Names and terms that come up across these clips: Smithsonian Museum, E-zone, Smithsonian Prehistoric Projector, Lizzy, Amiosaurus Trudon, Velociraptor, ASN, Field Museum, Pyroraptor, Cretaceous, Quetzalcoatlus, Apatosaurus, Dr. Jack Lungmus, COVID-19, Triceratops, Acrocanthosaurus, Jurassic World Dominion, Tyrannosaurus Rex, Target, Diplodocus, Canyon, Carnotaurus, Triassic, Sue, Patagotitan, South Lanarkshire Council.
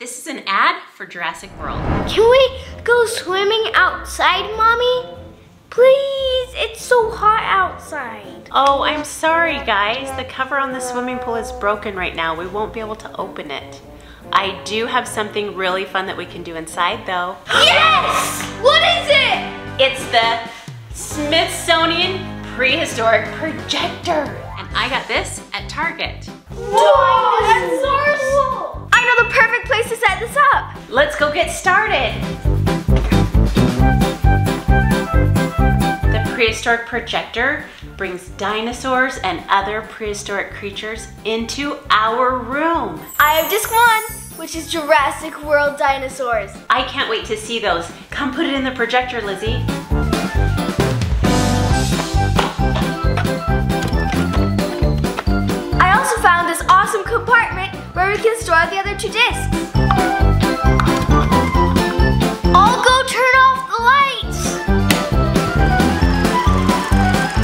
This is an ad for Jurassic World. Can we go swimming outside, Mommy? Please, it's so hot outside. Oh, I'm sorry guys. The cover on the swimming pool is broken right now. We won't be able to open it. I do have something really fun that we can do inside though. Yes! What is it? It's the Smithsonian Prehistoric Projector. And I got this at Target. Whoa, that's so cool. I know the perfect place to set this up. Let's go get started. The Prehistoric Projector brings dinosaurs and other prehistoric creatures into our room. I have disc one, which is Jurassic World dinosaurs. I can't wait to see those. Come put it in the projector, Lizzie. Awesome compartment where we can store the other two discs. I'll go turn off the lights.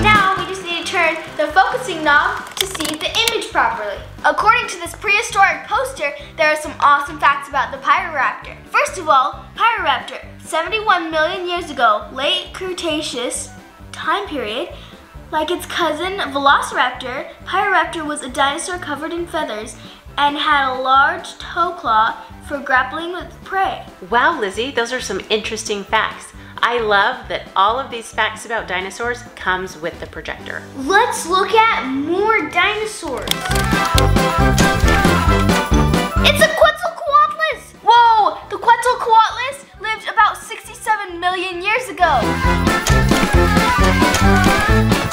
Now we just need to turn the focusing knob to see the image properly. According to this prehistoric poster, there are some awesome facts about the Pyroraptor. First of all, Pyroraptor, 71 million years ago, late Cretaceous time period. Like its cousin, Velociraptor, Pyroraptor was a dinosaur covered in feathers and had a large toe claw for grappling with prey. Wow, Lizzie, those are some interesting facts. I love that all of these facts about dinosaurs comes with the projector. Let's look at more dinosaurs. It's a Quetzalcoatlus! Whoa, the Quetzalcoatlus lived about 67 million years ago.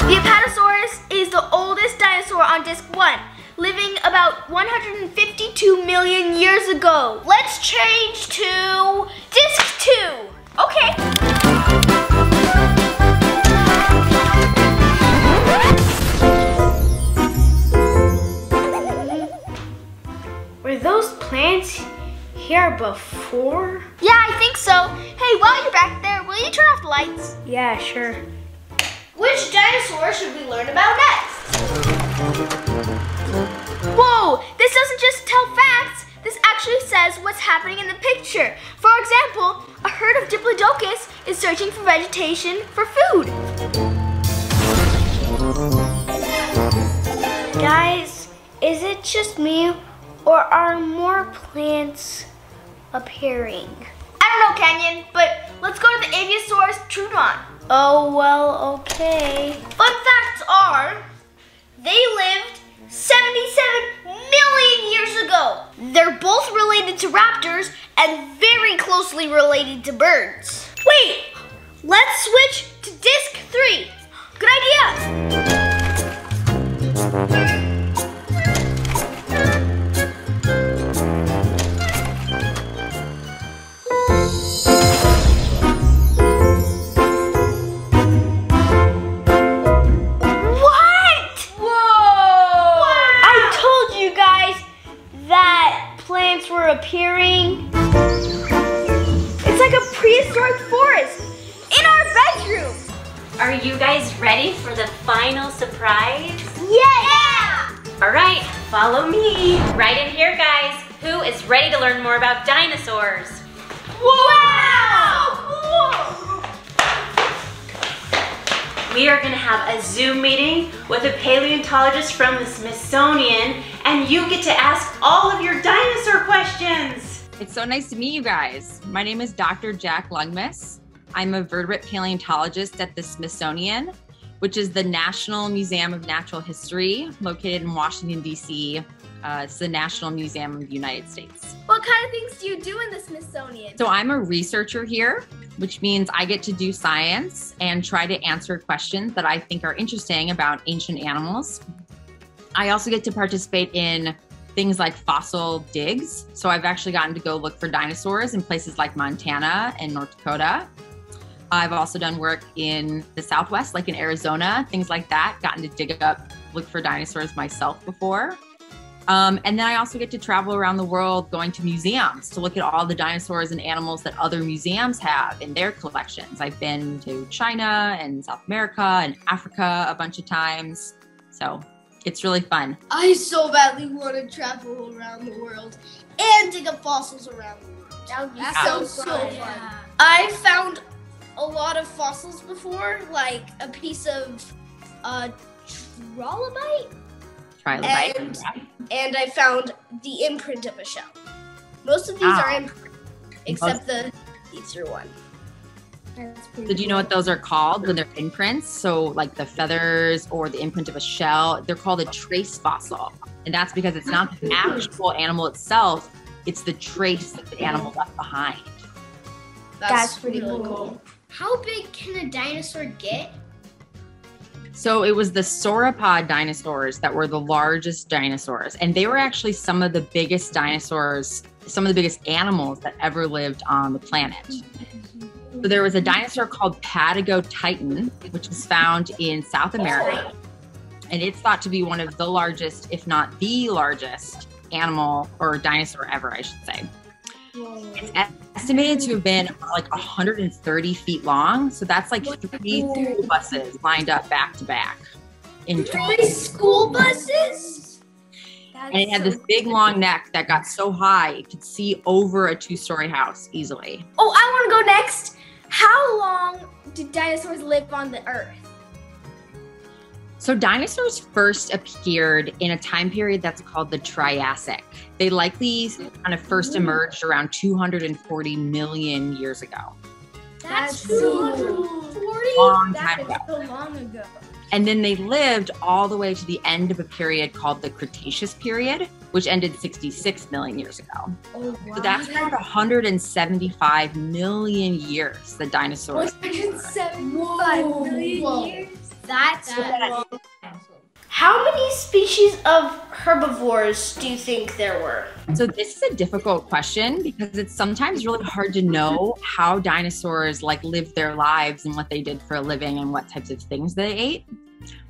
The Apatosaurus is the oldest dinosaur on disc one, living about 152 million years ago. Let's change to disc two. Okay. Were those plants here before? Yeah, I think so. Hey, while you're back there, will you turn off the lights? Yeah, sure. Which dinosaur should we learn about next? Whoa, this doesn't just tell facts. This actually says what's happening in the picture. For example, a herd of Diplodocus is searching for vegetation for food. Guys, is it just me or are more plants appearing? I don't know, Canyon, but let's go to the Amiosaurus Trudon. Oh, well, okay. Fun facts are, they lived 77 million years ago. They're both related to raptors and very closely related to birds. Wait, let's switch to disc three. Good idea. Appearing. It's like a prehistoric forest in our bedroom. Are you guys ready for the final surprise? Yeah! All right, follow me. Right in here, guys. Who is ready to learn more about dinosaurs? Wow! We are gonna have a Zoom meeting with a paleontologist from the Smithsonian, and you get to ask all of your dinosaur questions. It's so nice to meet you guys. My name is Dr. Jack Lungmus. I'm a vertebrate paleontologist at the Smithsonian, which is the National Museum of Natural History, located in Washington, D.C. It's the National Museum of the United States. What kind of things do you do in the Smithsonian? So I'm a researcher here, which means I get to do science and try to answer questions that I think are interesting about ancient animals. I also get to participate in things like fossil digs. So I've actually gotten to go look for dinosaurs in places like Montana and North Dakota. I've also done work in the Southwest, like in Arizona, things like that. Gotten to dig up, look for dinosaurs myself before. And then I also get to travel around the world going to museums to look at all the dinosaurs and animals that other museums have in their collections. I've been to China and South America and Africa a bunch of times. So It's really fun. I so badly want to travel around the world and dig up fossils around the world. That would be so fun. Yeah. I found a lot of fossils before, like a piece of trilobite. Trilobite. And I found the imprint of a shell. Most of these are imprint, except the Caesar one. Did you know what those are called when they're imprints? So like the feathers or the imprint of a shell, they're called a trace fossil. And that's because it's not the actual animal itself, it's the trace that the animal left behind. That's pretty cool. How big can a dinosaur get? So it was the sauropod dinosaurs that were the largest dinosaurs. And they were actually some of the biggest dinosaurs, some of the biggest animals that ever lived on the planet. So there was a dinosaur called Patagotitan, which is found in South America. And it's thought to be one of the largest, if not the largest, animal or dinosaur ever, I should say. It's estimated to have been like 130 feet long. So that's like 3 school buses lined up back to back. 3 school buses? And it had this big long neck that got so high, it could see over a 2-story house easily. Oh, I want to go next. How long did dinosaurs live on the earth? So dinosaurs first appeared in a time period that's called the Triassic. They likely kind of first emerged around 240 million years ago. That's 240? Long time ago. That is so long ago. And then they lived all the way to the end of a period called the Cretaceous period, which ended 66 million years ago. Oh, wow. So that's around 175 million years, the dinosaurs. 175 million years? That's how many species of herbivores do you think there were? So this is a difficult question because it's sometimes really hard to know how dinosaurs like lived their lives and what they did for a living and what types of things they ate.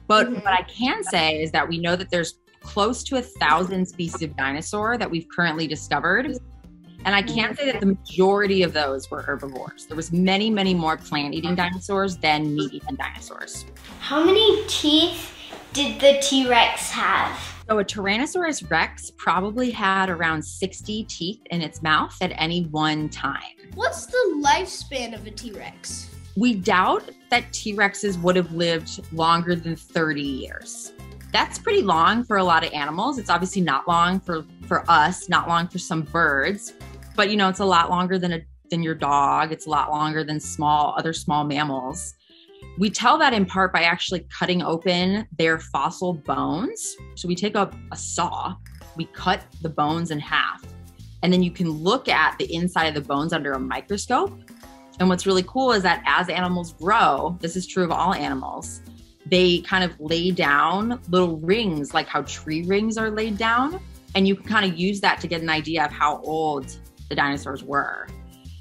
But what I can say is that we know that there's close to 1,000 species of dinosaur that we've currently discovered. And I can say that the majority of those were herbivores. There was many, many more plant-eating dinosaurs than meat-eating dinosaurs. How many teeth did the T-Rex have? So a Tyrannosaurus Rex probably had around 60 teeth in its mouth at any one time. What's the lifespan of a T-Rex? We doubt that T-Rexes would have lived longer than 30 years. That's pretty long for a lot of animals. It's obviously not long for us, not long for some birds. But you know, it's a lot longer than your dog. It's a lot longer than other small mammals. We tell that in part by actually cutting open their fossil bones. So we take a saw, we cut the bones in half, and then you can look at the inside of the bones under a microscope. And what's really cool is that as animals grow, this is true of all animals, they kind of lay down little rings, like how tree rings are laid down. And you can kind of use that to get an idea of how old the dinosaurs were.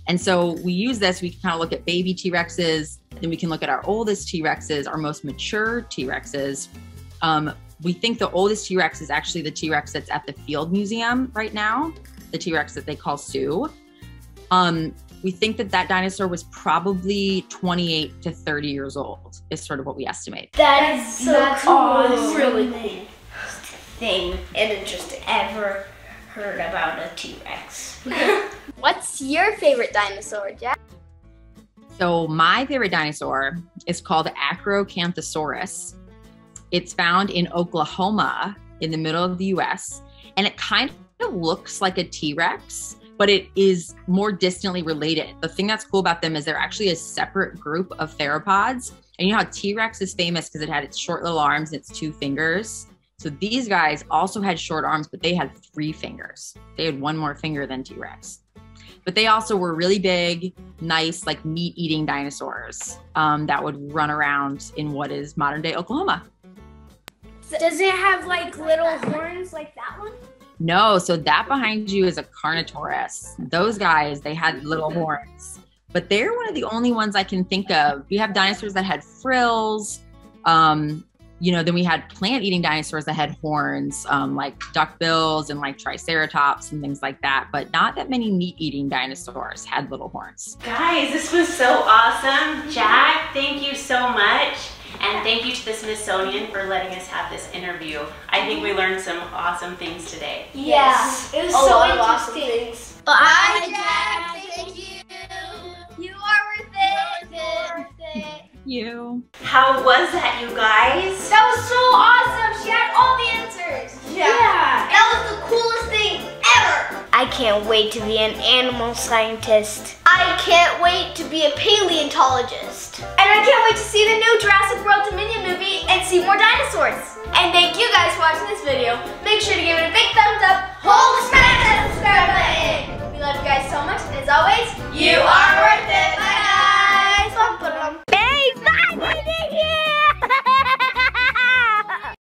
And so we use this, we can kind of look at baby T-Rexes, then we can look at our oldest T-Rexes, our most mature T-Rexes. We think the oldest T-Rex is actually the T-Rex that's at the Field Museum right now, the T-Rex that they call Sue. We think that dinosaur was probably 28 to 30 years old, is sort of what we estimate. That is so cool. That's really cool. Thing and just ever heard about a T-Rex. What's your favorite dinosaur, Jack? So my favorite dinosaur is called Acrocanthosaurus. It's found in Oklahoma in the middle of the US, and it kind of looks like a T-Rex, but it is more distantly related. The thing that's cool about them is they're actually a separate group of theropods. And you know how T-Rex is famous because it had its short little arms and its 2 fingers. So these guys also had short arms, but they had 3 fingers. They had one more finger than T-Rex. But they also were really big, nice, like meat-eating dinosaurs that would run around in what is modern-day Oklahoma. Does it have like little horns like that one? No, so that behind you is a Carnotaurus. Those guys, they had little horns. But they're one of the only ones I can think of. We have dinosaurs that had frills, you know, then we had plant-eating dinosaurs that had horns, like duckbills and like triceratops and things like that, but not that many meat-eating dinosaurs had little horns. Guys, this was so awesome. Jack, thank you so much. And thank you to the Smithsonian for letting us have this interview. I think we learned some awesome things today. Yes, it was so interesting. Bye, Jack. Thank you. You are worth it. You. How was that, you guys? That was so awesome. She had all the answers. Yeah. That was the coolest thing ever. I can't wait to be an animal scientist. I can't wait to be a paleontologist. And I can't wait to see the new Jurassic World Dominion movie and see more dinosaurs. And thank you guys for watching this video. Make sure to give it a big thumbs up. Hold smash that subscribe button.